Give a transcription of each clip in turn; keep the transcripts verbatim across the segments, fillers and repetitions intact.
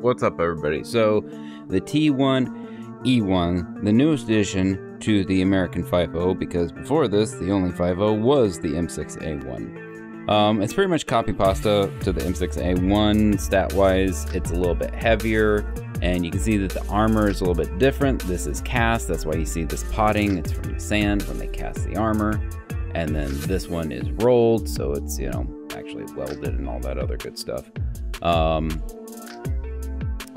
What's up, everybody? So the T one E one, the newest addition to the American five oh, because before this the only five oh was the M six A one. Um, it's pretty much copy pasta to the M six A one stat wise. It's a little bit heavier, and you can see that the armor is a little bit different. This is cast, that's why you see this potting. It's from the sand when they cast the armor. And then this one is rolled, so it's, you know, actually welded and all that other good stuff. Um,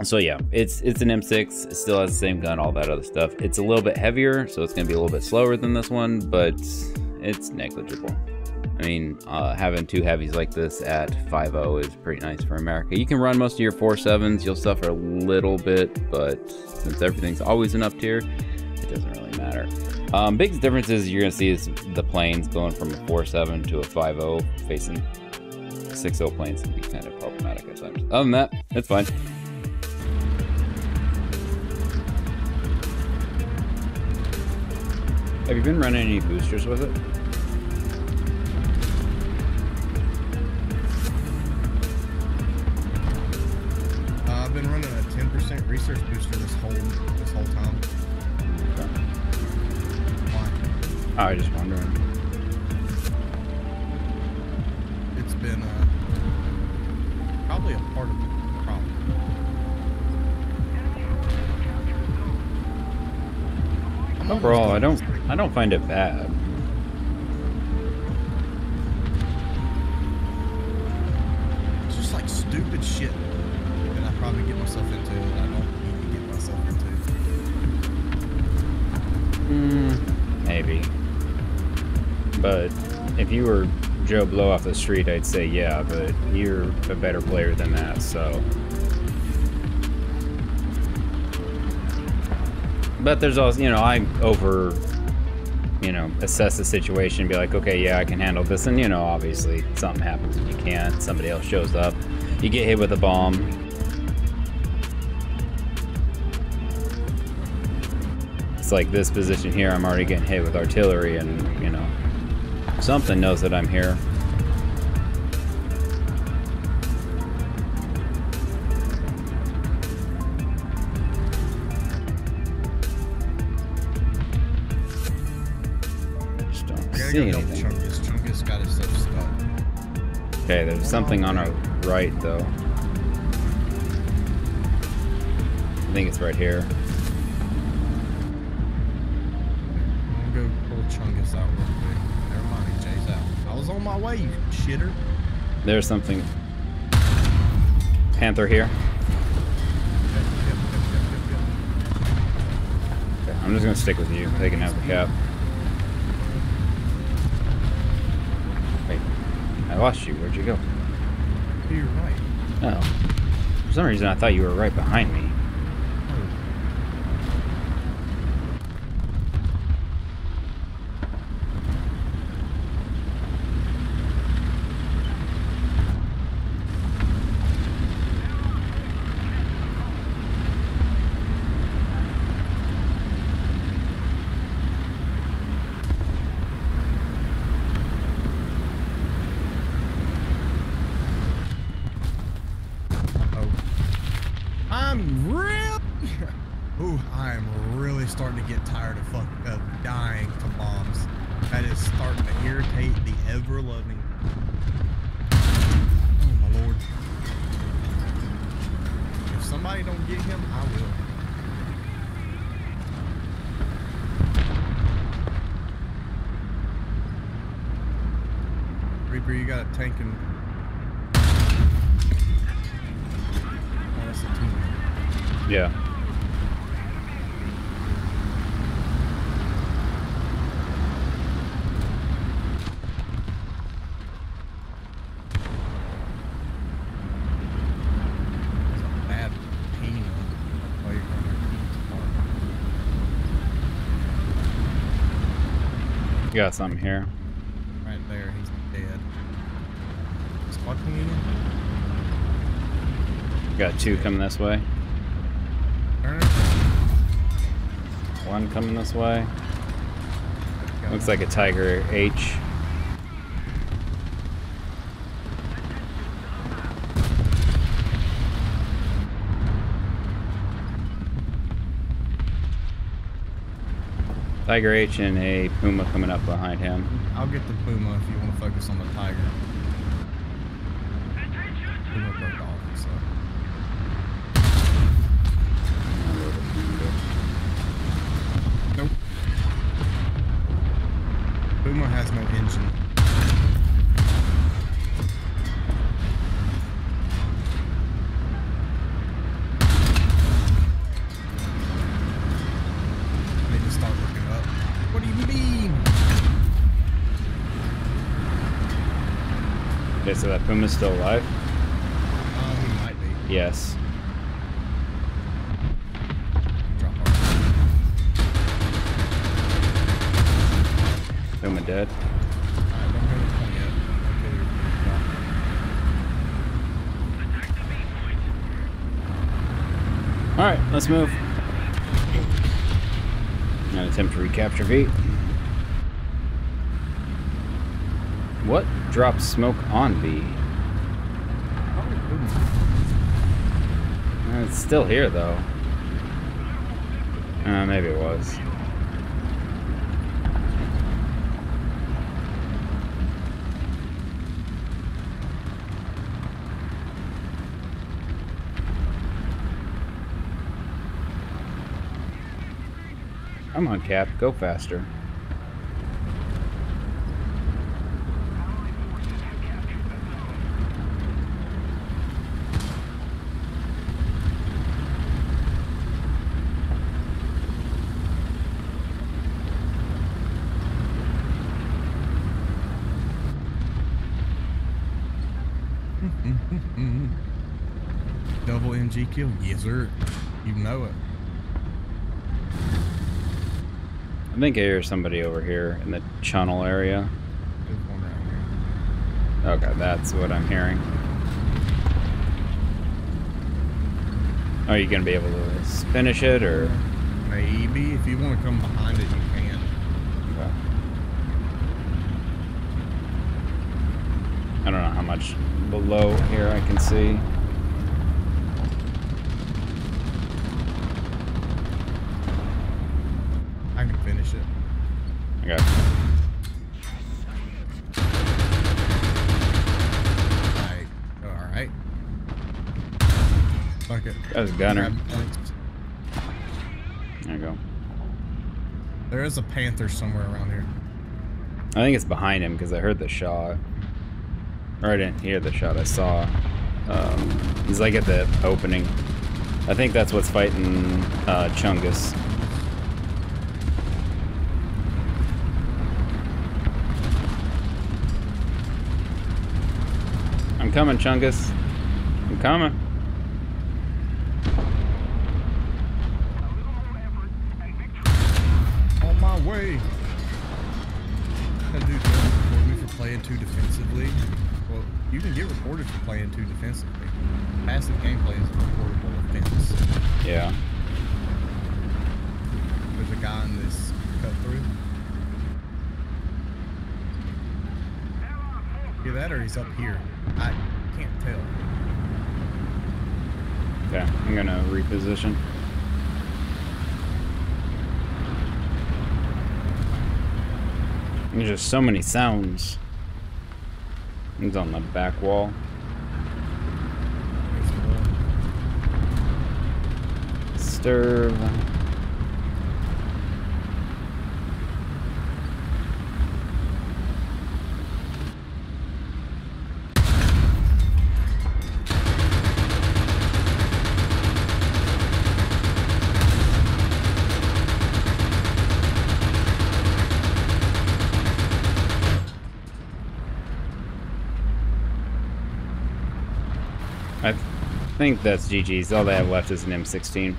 so yeah, it's it's an M six. It still has the same gun, all that other stuff. It's a little bit heavier, so it's gonna be a little bit slower than this one, but it's negligible. I mean, uh, having two heavies like this at five oh is pretty nice for America. You can run most of your four sevens. You'll suffer a little bit, but since everything's always an up tier, it doesn't really matter. Um, biggest difference is you're gonna see is the planes going from a four seven to a five oh. Facing six oh planes can be kind of problematic at times. Other than that, it's fine. Have you been running any boosters with it? I've been running a ten percent research booster this whole this whole time. Okay. Why? Oh, I was just wondering. It's been uh, probably a part of the problem. Overall, I don't I don't find it bad. It's just like stupid shit that I probably get myself into that I don't need to get myself into. Mm, maybe. But if you were Joe Blow off the street, I'd say yeah, but you're a better player than that, so. But there's also, you know, I over, you know, assess the situation and be like, okay, yeah, I can handle this. And, you know, obviously something happens and you can't. Somebody else shows up. You get hit with a bomb. It's like this position here, I'm already getting hit with artillery, and, you know, something knows that I'm here. Just don't see anything. Chungus. Chungus got his stuff stuck. Okay, there's something on our right, though. I think it's right here. Go pull Chungus out real quick. Never mind, he Jay's out. I was on my way, you shitter. There's something. Panther here. Okay, I'm just gonna stick with you. They can have the cap. Wait, I lost you. Where'd you go? You're right. Oh, for some reason I thought you were right behind me. Ooh, I am really starting to get tired of fuck, of dying to bombs. That is starting to irritate the ever-loving. Oh my lord! If somebody don't get him, I will. Reaper, you got a tank and. Oh, that's a team. Yeah. You got something here. Right there, he's dead. He's fucking you. Got two coming this way. One coming this way. Looks like a Tiger H. Tiger H and a Puma coming up behind him. I'll get the Puma if you want to focus on the Tiger. Puma broke off, so. Nope. Puma has no engine. Okay, so that Puma's still alive? Uh, he might be. Yes. Drop off. Puma dead. Alright, don't go to the point yet. Attack the main point. Alright, let's move. Now attempt to recapture V. What drops smoke on B? Uh, it's still here though. Uh, maybe it was. Come on, Cap, go faster. Double M G kill, yes sir. You know it. I think I hear somebody over here in the channel area. Okay, that's what I'm hearing. Are you gonna be able to finish it, or maybe if you want to come behind it, you can. Okay. I don't know how much below here I can see. I can finish it. Okay. Alright. Alright. Fuck it. That was Gunner. There you go. There is a Panther somewhere around here. I think it's behind him because I heard the shot. Or I didn't hear the shot, I saw. Um, he's like at the opening. I think that's what's fighting uh, Chungus. I'm coming, Chungus. I'm coming. On my way. That dude reported me for playing too defensively. Well, you can get reported for playing too defensively. Passive gameplay is a reportable offense. Yeah. There's a guy in this cut through. Either that or he's up here. I can't tell. Okay, I'm gonna reposition. There's just so many sounds. He's on the back wall. Stir. I think that's G G's. All they have left is an M sixteen.